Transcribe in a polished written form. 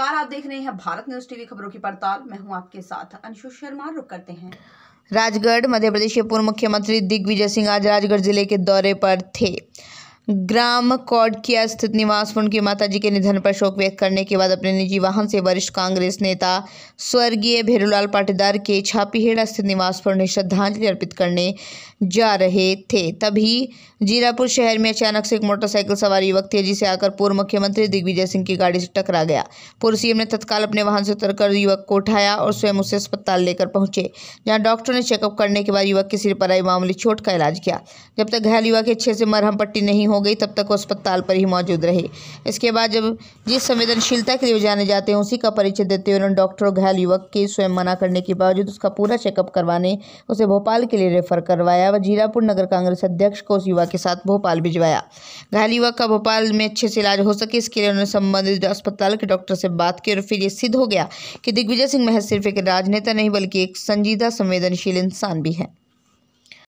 नमस्कार, आप देख रहे हैं भारत न्यूज़ टीवी खबरों की पड़ताल। मैं हूं आपके साथ अंशु शर्मा। रुक करते हैं राजगढ़। मध्य प्रदेश के पूर्व मुख्यमंत्री दिग्विजय सिंह आज राजगढ़ जिले के दौरे पर थे। ग्राम कोडकिया स्थित निवास पर उनकी माताजी के निधन पर शोक व्यक्त करने के बाद अपने निजी वाहन से वरिष्ठ कांग्रेस नेता स्वर्गीय भेरूलाल पाटीदार के छापीहेड़ा स्थित निवास पर उन्हें श्रद्धांजलि अर्पित करने जा रहे थे। तभी जीरापुर शहर में अचानक से एक मोटरसाइकिल सवार युवक तेजी से आकर पूर्व मुख्यमंत्री दिग्विजय सिंह की गाड़ी से टकरा गया। पूर्व सीएम ने तत्काल अपने वाहन से उतरकर युवक को उठाया और स्वयं उसे अस्पताल लेकर पहुंचे, जहाँ डॉक्टरों ने चेकअप करने के बाद युवक के सिर पर आई मामूली चोट का इलाज किया। जब तक घायल युवक अच्छे से मरहम पट्टी नहीं गई तब तक वो अस्पताल पर ही मौजूद रहे। इसके बाद जब जिस संवेदनशीलता के लिए जाने जाते हैं उसी का परिचय देते हुए उन्होंने डॉक्टरों घायल युवक के स्वयं मना करने के बावजूद उसका पूरा चेकअप करवाने उसे भोपाल के लिए रेफर करवाया व जीरापुर नगर कांग्रेस अध्यक्ष को उस युवा के साथ भोपाल भिजवाया। घायल युवक का भोपाल में अच्छे से इलाज हो सके इसके लिए उन्होंने संबंधित अस्पताल के डॉक्टर से बात की और फिर ये सिद्ध हो गया कि दिग्विजय सिंह महज सिर्फ एक राजनेता नहीं बल्कि एक संजीदा संवेदनशील इंसान भी है।